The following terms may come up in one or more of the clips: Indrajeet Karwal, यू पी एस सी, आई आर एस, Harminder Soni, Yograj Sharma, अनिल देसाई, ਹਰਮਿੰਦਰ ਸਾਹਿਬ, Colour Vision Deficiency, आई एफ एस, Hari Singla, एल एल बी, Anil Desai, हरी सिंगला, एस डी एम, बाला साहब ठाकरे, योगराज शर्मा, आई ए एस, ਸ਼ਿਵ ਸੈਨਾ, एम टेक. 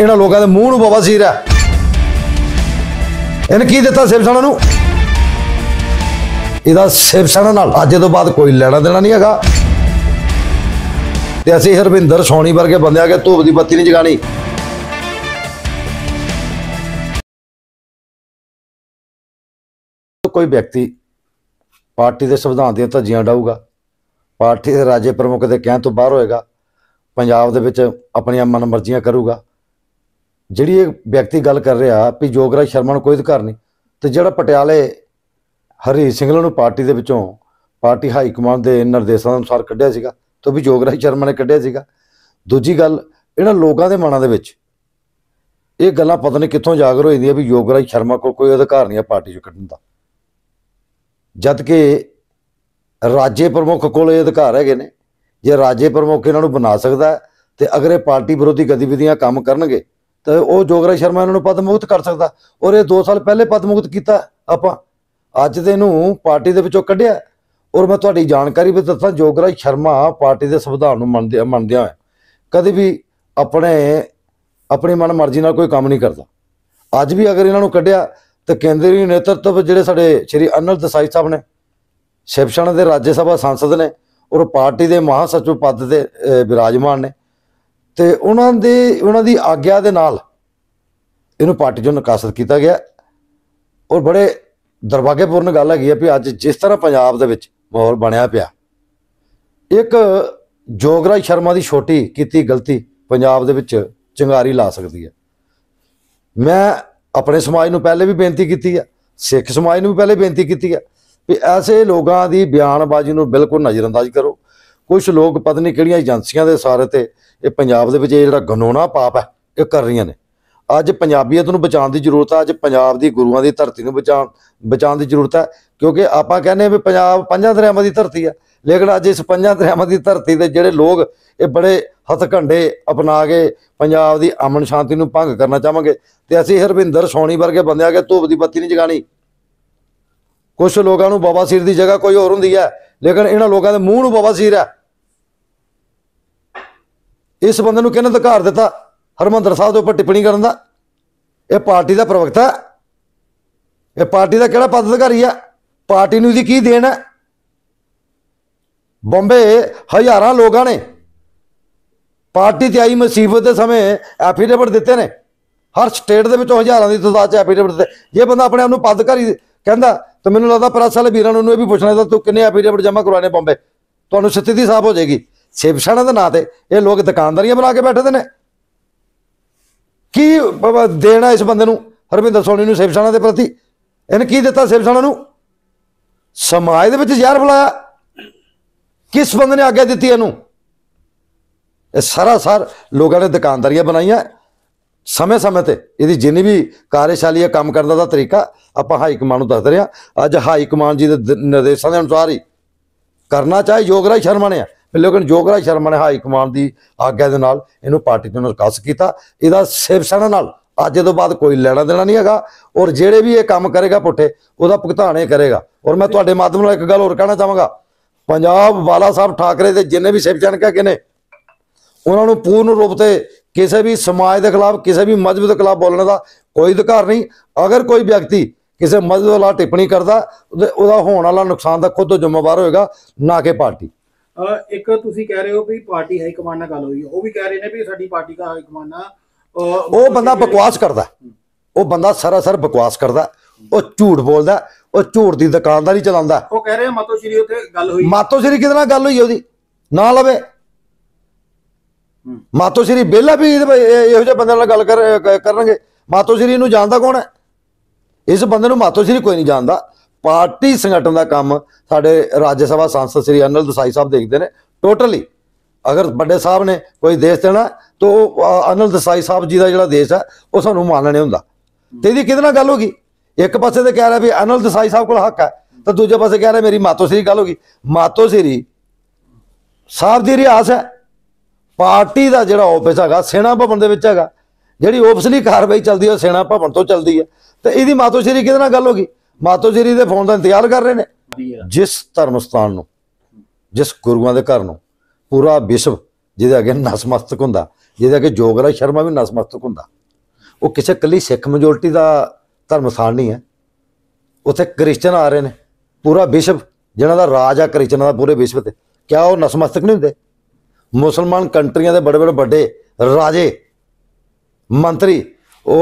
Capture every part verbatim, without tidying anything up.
इन्होंने लोगों के मूँह में बाबा सीर है। इन्हें की दिता शिव सेना नूं? इहदा शिव सेना नाल अज तों बाद कोई लैणा देना नहीं हैगा। ते असीं हरमिंदर सोनी वर्गे बंदे आगे धूप की बत्ती नहीं जगानी। कोई व्यक्ति पार्टी के संविधान दी धज्जियां उड़ाऊगा, पार्टी के राज्य प्रमुख के कहने तो बाहर होएगा, पंजाब दे विच अपनी मनमर्जियां करूगा। जिहड़ी ये व्यक्ति गल कर रहा भी योगराज शर्मा को कोई अधिकार नहीं, तो जिहड़ा पटियाले हरी सिंगला नूं पार्टी के विचों पार्टी हाईकमान के निर्देशों अनुसार कढ़िया सीगा, तो भी योगराज शर्मा ने कढ़िया सीगा। दूजी गल इन्हां लोकां दे मनां दे विच इह गल्लां पता नहीं कित्थों जागर हो जांदियां भी योगराज शर्मा को कोई अधिकार नहीं है पार्टी चों कड्ढण दा, जबकि राज्य प्रमुख कोल ये अधिकार हैगे ने। जे राज्य प्रमुख इन्हों बना सकता है तो अगर ये पार्टी विरोधी गतिविधियां काम करनगे तो वह योगराज शर्मा इन्हों पद मुक्त कर सकता। और ये दो साल पहले पद मुक्त किया आपां, अज दे नूं पार्टी दे विचों कढ़िया। और मैं तुहाडी जानकारी भी दस्सां, योगराज शर्मा पार्टी के संविधान नूं मनदे मनदियां कदे भी अपने अपनी मन मर्जी नाल कोई काम नहीं करता। अज भी अगर इन्हों कढ़िया तो केंद्रीय नेतृत्व जिहड़े साडे श्री अनिल देसाई साहब ने शिव सेना के राज्य सभा सांसद ने और पार्टी के महासचिव पद से विराजमान ने, तो उन्होंने उन्होंने आग्या के नाल इन्हों पार्टी चों निकासत किया गया। और बड़े दुर्भाग्यपूर्ण गल हैगी भी अज जिस तरह पंजाब के माहौल बनया पिया, एक योगराज शर्मा की छोटी की गलती पंजाब के चिंगारी ला सकती है। मैं अपने समाज में पहले भी बेनती की है, सिख समाज में भी पहले बेनती की है कि ऐसे लोगों की बयानबाजी में बिल्कुल नज़रअंदाज करो। कुछ लोग पता नहीं किहड़ियां एजेंसियां के सहारे ते ये पंजाब दे विच ये जिहड़ा घनौना पाप है ये कर रही ने। अज पंजाबीयत नूं बचाने की जरूरत है, अज पंजाब की गुरुआं की धरती में बचा बचाने की जरूरत है। क्योंकि आप कहने भी पंजाब पंजां दरियावां की धरती है, लेकिन अज इस पंजां दरियावां की धरती के जिहड़े लोग ये बड़े हथकंडे अपना के पंजाब की अमन शांति नूं भंग करना चाहवांगे, ते असीं हरमिंदर सोनी वर्गे बंदे आगे धूप की बत्ती नहीं जगानी। कुछ लोगों नूं बाबा सीर की जगह कोई होर हुंदी है, लेकिन इन्हां लोगों के मूँह नूं बाबा सीर है। इस बंदे नूं किहने अधिकार दित्ता हरमिंदर साहब के उपर टिप्पणी करन दा? यह पार्टी का प्रवक्ता है, यह पार्टी का किहड़ा पद अधिकारी है? पार्टी नूं इहदी की देन है? बॉम्बे हज़ारां लोगों ने पार्टी से आई मुसीबत के समय एफीडेविट दिते ने, हर स्टेट के हज़ारों की तादाद एफीडेविट दिते। जे बंदा अपने आप को पदकारी कहता तो मैंने लगता प्रेस वाले भीर ने भी पूछना था तू किन्ने एफीडेविट जमा करवाने बॉम्बे, तो स्थिति साफ हो जाएगी। शिव सेना के नाते ये लोग दुकानदारियां बना के बैठे ने। की देना इस बंदे हरमिंदर सोनी ने शिव सेना के प्रति? इन्हें की दिता शिव सेना को? समाज के जहर फैलाया किस बंदे ने? आगे दी इनू सरासर लोगों ने दुकानदारियां बनाइया। समय समय से यदि जिनी भी कार्यशाली काम करने का तरीका आप हाईकमान दस रहे हैं। अज हाईकमान जी के निर्देशों के अनुसार ही करना चाहे योगराज शर्मा ने, लेकिन योगराज शर्मा ने हाईकमान की आग्ञा के नाल इनू पार्टी चों निकास किया। इहदा शिव सेना नाल अज तो बाद कोई लेना देना नहीं हैगा। और जिहड़े भी ये काम करेगा पुट्ठे उहदा भुगतान ही करेगा। और मैं तुहाडे माध्यम नाल इक गल होर कहना चाहांगा, पंजाब बाला साहब ठाकरे के जिन्हें भी शिव सैनिक हैगे ने उन्होंने पूर्ण रूप से किसी भी समाज के खिलाफ किसी भी मजहब के खिलाफ बोलने का कोई अधिकार नहीं। अगर कोई व्यक्ति किसी मजहब वाला टिप्पणी करता तो उसका होने वाला नुकसान का खुद जिम्मेवार होगा, ना कि पार्टी। एक तुसी कह रहे हो भी पार्टी हाईकमान नाल गल हुई, वो भी कह रहे हैं भी साडी पार्टी का हाईकमान वो बंदा बकवास करता, वो बंदा सरासर बकवास करता, वो झूठ बोलता, वो झूठ की दुकानदारी चलाता। वो कह रहे हैं मातो श्री उत्थे गल हुई, मातो श्री किहदे नाल गल हुई ओहदी ना लवे। मातो श्री बेला भी यहोजे बंदे नाल गल कर करनगे। मातो श्री नूं जानदा कौन है? इस बंदे नूं मातो श्री कोई नहीं जानदा। पार्टी संगठन का काम साडे राज्य सभा सांसद श्री अनिल देसाई साहब देखते हैं टोटली। अगर बड़े साहब ने कोई देश देना तो अनिल देसाई साहब जी का जिहड़ा देश है वह सानूं मानने हुंदा। तो इहदी किहदे नाल गल होगी? एक पासे तो कह रहा भी अनिल देसाई साहब कोल हक है, तो दूजे पासे कह रहा मेरी मातो श्री गल होगी। मातो श्री साहब की रियास है, पार्टी का जोड़ा ऑफिस है सेना भवन है, जी ऑफिसली कार्रवाई चलती है सेना भवन तो चलती है। तो यदि मातो श्री कि गल होगी? मातो श्री के फोन का इंतजार कर रहे हैं। जिस धर्म स्थान जिस गुरुआ के घर पूरा विश्व जिसे अगे नसमस्तक होंगे, ਜਿਹਦੇ ਅੱਗੇ ਯੋਗਰਾਜ ਸ਼ਰਮਾ ਵੀ ਨਸਮਸਤਕ ਹੁੰਦਾ। ਉਹ ਕਿਸੇ ਕੱਲੀ ਸਿੱਖ ਮੈਜੋਰਟੀ ਦਾ ਧਰਮ ਸਥਾਨ ਨਹੀਂ ਹੈ, ਉੱਥੇ ਕ੍ਰਿਸਚਨ ਆ ਰਹੇ ਨੇ, ਪੂਰਾ ਵਿਸ਼ਵ जिन्हों का राज है क्रिश्चनों का पूरे विश्व से, क्या वो नसमस्तक नहीं होंगे? मुसलमान कंट्रिया के बड़े बड़े बड़े राजे मंत्री वो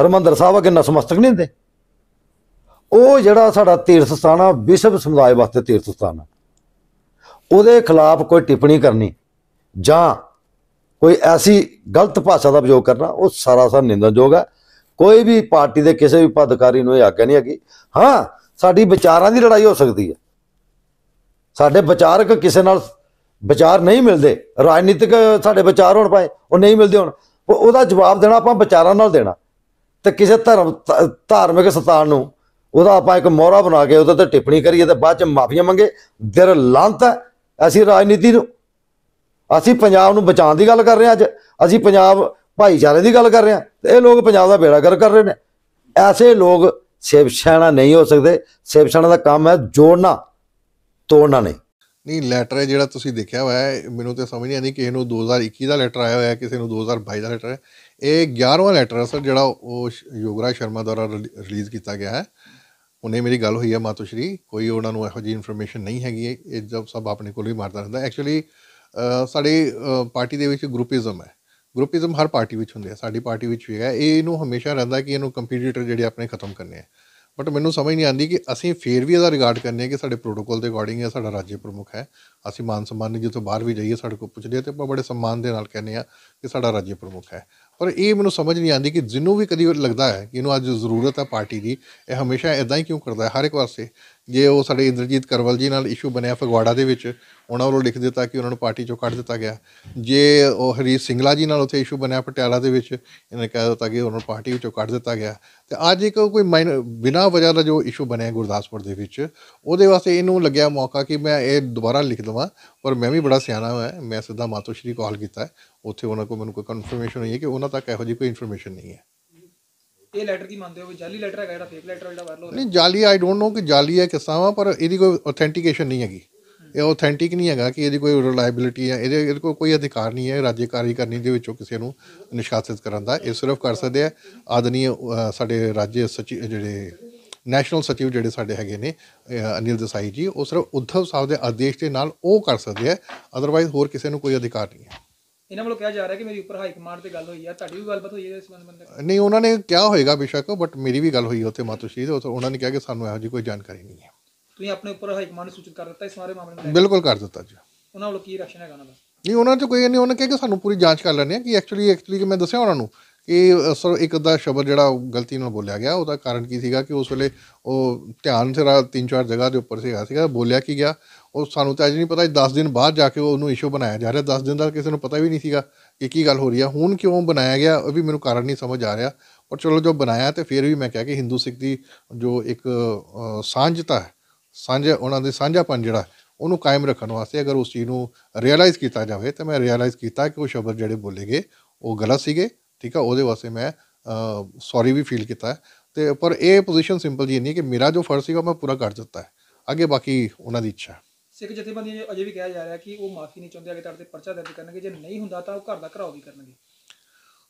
हरमिंदर साहब अगर नसमस्तक नहीं होंगे? वो जड़ा साड़ा तीर्थ स्थान आ, विश्व समुदाय वास्ते तीर्थ स्थान आ, उसके खिलाफ कोई टिप्पणी करनी जां कोई ऐसी गलत भाषा का प्रयोग करना वो सरासर निंदनयोग है। कोई भी पार्टी के किसी भी पदाधिकारी को आज्ञा नहीं हैगी। हाँ, साड़ी विचारां दी लड़ाई हो सकती है, साडे विचारक किसी नाल विचार नहीं मिलते, राजनीतिक साडे विचार होण पाए वो नहीं मिलते, होण उहदा जवाब देना आपां विचारां नाल देना। ते किसी धर्म धार्मिक स्थान नूं उहदा आपां इक मोहरा बना के उहदे ते टिप्पणी करिए ते बाद च माफियां मंगे, दिल लांत है। ऐसी राजनीति नूं असीं पंजाब नूं बचाउण दी गल कर रहे हां, अज असीं पंजाब भाईचारे दी गल कर रहे हां ते इह लोग पंजाब दा बेड़ा गर्क कर रहे ने। ऐसे लोग शिव सेना नहीं हो सकते। शिव सेना का काम है जोड़ना, तोड़ना नहीं। नहीं, लैटर है जो तुसीं देखा हुआ है, मैनूं तो समझ नहीं आती, किसी को दो हज़ार इक्की का लैटर आया हुआ है, किसी को दो हज़ार बाईस का लैटर है। ये ग्यारहवां लैटर है सर जो योगराज शर्मा द्वारा रिलीज़ किया गया है। उन्हें मेरी गल हुई है मातोश्री, कोई उन्होंने यहो जी इनफॉर्मेशन नहीं हैगी, ये जब सब अपने को ही मारता रहता। एक्चुअली साड़ी पार्टी के ग्रुपिज़म है, ग्रुपिज़म हर पार्टी में होंगे, साड़ी पार्टी में भी है। ये हमेशा रहता कि इन्होंने कंपीटीटर जो अपने खत्म करने हैं। बट मैं समझ नहीं आती कि असी फिर भी इसका रिगार्ड करने कि साढ़े प्रोटोकॉल के अकॉर्डिंग है, साढ़ा राज्य प्रमुख है, असी मान सम्मान जो तो बाहर भी जाइए साढ़े को पूछते हैं तो आप बड़े सम्मान के कहने कि साढ़ा राज्य प्रमुख है। पर ये मैं समझ नहीं आती कि जिन्होंने भी कभी लगता है कि इन्होंने अज जरूरत है पार्टी की, यह हमेशा इदा ही क्यों करता है हर एक वास्ते। जे वो साढ़े इंद्रजीत करवल जी नाल इशू बनया फगवाड़ा के उन्होंने वालों लिख दिता कि उन्होंने पार्टी चों कढ़ दिता गया। जे हरी सिंगला जी नाल उत्थे इशू बनया पटियाला के इन्हें कह दिता कि उन्होंने पार्टी चों कढ़ दिता गया। तो अज एक कोई माइन बिना वजह का जो इशू बनया गुरदासपुर के उहदे वास्ते इन्हूं लग्या मौका कि मैं ये दोबारा लिख देवां। पर मैं भी बड़ा सियाना हुआ, मैं सीधा मातोश्री कॉल किया, उत्थे उन्होंने को मैनूं कोई कन्फर्मेशन हुई है कि उन्होंने तक इहो जी कोई इनफॉर्मेशन नहीं है। ਇਹ ਲੈਟਰ ਕੀ ਮੰਨਦੇ ਹੋ? ਜਾਲੀ ਲੈਟਰ ਹੈਗਾ ਜਿਹੜਾ ਫੇਕ ਲੈਟਰ ਜਿਹੜਾ ਵਾਇਰਲ ਹੋ ਰਿਹਾ? ਨਹੀਂ ਜਾਲੀ, ਆਈ ਡੋਨਟ ਨੋ ਕਿ ਜਾਲੀ ਹੈ ਕਿਸਾ ਵਾ, ਪਰ ਇਹਦੀ ਕੋਈ ਆਥੈਂਟੀਕੇਸ਼ਨ ਨਹੀਂ ਹੈਗੀ। ਇਹ ਆਥੈਂਟਿਕ ਨਹੀਂ ਹੈਗਾ ਕਿ ਇਹਦੀ ਕੋਈ ਰਿਲਾਇਬਿਲਿਟੀ ਹੈ, ਇਹਦੇ ਇਹਦੇ ਕੋਲ ਕੋਈ ਅਧਿਕਾਰ ਨਹੀਂ ਹੈ ਰਾਜਕਾਰੀ ਕਰਨੀ ਦੇ ਵਿੱਚੋਂ ਕਿਸੇ ਨੂੰ ਨਿਸ਼ਾਸਿਤ ਕਰਨ ਦਾ। ਇਹ ਸਿਰਫ ਕਰ ਸਕਦੇ ਆ ਆਦਨੀ ਸਾਡੇ ਰਾਜ ਸਚਿਵ ਜਿਹੜੇ ਨੈਸ਼ਨਲ ਸਚਿਵ ਜਿਹੜੇ ਸਾਡੇ ਹੈਗੇ ਨੇ ਅਨਿਲ ਦੇਸਾਈ ਜੀ, ਉਹ ਸਿਰਫ ਉਧਵ ਸਾਹਿਬ ਦੇ ਆਦੇਸ਼ ਦੇ ਨਾਲ ਉਹ ਕਰ ਸਕਦੇ ਆ, ਅਦਰਵਾਈਜ਼ ਹੋਰ ਕਿਸੇ ਨੂੰ ਕੋਈ ਅਧਿਕਾਰ ਨਹੀਂ ਹੈ। इन्हों वालों कहा जा रहा है कि मेरी उपर हाई कमांड से गल हुई है, तुहाडी भी गलबात हुई है इस संबंध में? नहीं, उन्होंने क्या होएगा बेशक, बट मेरी भी गल हुई है उत्थे मातोश्री तो उन्होंने कहा कि सानू इहो जी कोई जानकारी नहीं है। तुसीं अपने उपर हाई कमांड सूचित कर दिता इस सारे मामले में? बिल्कुल कर दिता जी। उन्होंने वालों की रिएक्शन है? नहीं, उन्होंने कोई नहीं, उन्होंने कहा कि सानू पूरी जांच कर लैंदे आ कि एक्चुअली एक्चुअली मैं दस्सिया उन्होंने कि सर एक अद्धा शब्द जो गलती में बोलिया गया उसका कारण की थी कि उस वेले ध्यान से तीन चार जगह के उपर से बोलिया कि गया और सानू तो अज नहीं पता, दस दिन बाद जाके उन्होंने इशू बनाया जा रहा। दस दिन का किसी को पता भी नहीं कि की गल हो रही है, हूँ क्यों बनाया गया वह भी मैं कारण नहीं समझ आ रहा। पर चलो जो बनाया तो फिर भी मैं कह कि हिंदू सिख की जो एक सांझता है, सांझा उन्होंने सांझापन जोड़ा उन्होंने कायम रखने वास्ते अगर उस चीज़ को रियलाइज़ किया जाए तो मैं रियलाइज़ किया कि वो शब्द जोड़े बोले गए वो गलत सीगे। ठीक है, वो वास्ते मैं सॉरी भी फील किया तो, पर यह पोजिशन सिंपल जी नहीं कि मेरा जो फर्ज है मैं पूरा कर दिता है, अगे बाकी उन्होंने इच्छा। ਸਿੱਖ ਜਥੇਬੰਦੀਆਂ ਨੂੰ ਅਜੇ ਵੀ ਕਿਹਾ ਜਾ ਰਿਹਾ ਕਿ ਉਹ ਮਾਫੀ ਨਹੀਂ ਚਾਹੁੰਦੇ, ਅਗੇ ਤੁਹਾਡੇ ਤੇ ਪਰਚਾ ਦਰਜ ਕਰਨਗੇ, ਜੇ ਨਹੀਂ ਹੁੰਦਾ ਤਾਂ ਉਹ ਘਰ ਦਾ ਘਰਾਓ ਵੀ ਕਰਨਗੇ।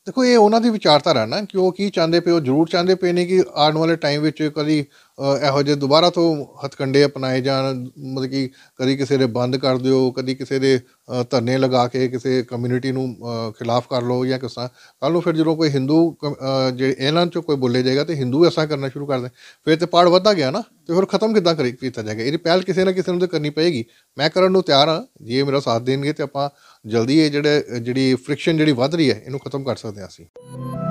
ਦੇਖੋ ਇਹ ਉਹਨਾਂ ਦੀ ਵਿਚਾਰਧਾਰਾ ਨਾ ਕਿ ਉਹ ਕੀ ਚਾਹੁੰਦੇ ਪਏ, ਉਹ ਜ਼ਰੂਰ ਚਾਹੁੰਦੇ ਪਏ ਨੇ ਕਿ ਆਉਣ ਵਾਲੇ ਟਾਈਮ ਵਿੱਚ ਕਦੀ ਇਹੋ ਜਿਹੇ ਦੁਬਾਰਾ ਤੋਂ ਹੱਥਕੰਡੇ ਅਪਣਾਏ ਜਾਣ, ਮਤਲਬ ਕਿ ਕਦੀ ਕਿਸੇ ਦੇ ਬੰਦ ਕਰ ਦਿਓ, ਕਦੀ ਕਿਸੇ ਦੇ ਧਰਨੇ ਲਗਾ ਕੇ ਕਿਸੇ ਕਮਿਊਨਿਟੀ ਨੂੰ ਖਿਲਾਫ ਕਰ ਲਓ ਜਾਂ ਕਿਸਾਂ ਕੱਲ੍ਹ ਨੂੰ ਫਿਰ ਜਦੋਂ ਕੋਈ ਹਿੰਦੂ ਜਿਹੜੇ ਇਹਨਾਂ 'ਚੋਂ ਕੋਈ ਬੋਲੇ ਜਾਏਗਾ ਤਾਂ ਹਿੰਦੂ ਐਸਾ ਕਰਨਾ ਸ਼ੁਰੂ ਕਰ ਦੇ, ਫਿਰ ਤਾਂ ਪਾੜ ਵੱਧਦਾ ਗਿਆ ਨਾ, ਅਤੇ ਫਿਰ ਖਤਮ ਕਿੱਦਾਂ ਕਰੀ ਕੀਤਾ ਜਾਏਗਾ? ਇਹਦੀ ਪਹਿਲ ਕਿਸੇ ਨਾ ਕਿਸੇ ਨੂੰ ਤਾਂ ਕਰਨੀ ਪਏਗੀ। ਮੈਂ ਕਰਨ ਨੂੰ ਤਿਆਰ ਹਾਂ, ਜੇ ਮੇਰਾ ਸਾਥ ਦੇਣਗੇ ਤਾਂ ਆਪਾਂ ਜਲਦੀ ਇਹ ਜਿਹੜੇ ਜਿਹੜੀ ਫ੍ਰਿਕਸ਼ਨ ਜਿਹੜੀ ਵੱਧ ਰਹੀ ਹੈ ਇਹਨੂੰ ਖਤਮ ਕਰ ਸਕਦੇ ਹਾਂ ਅਸੀਂ।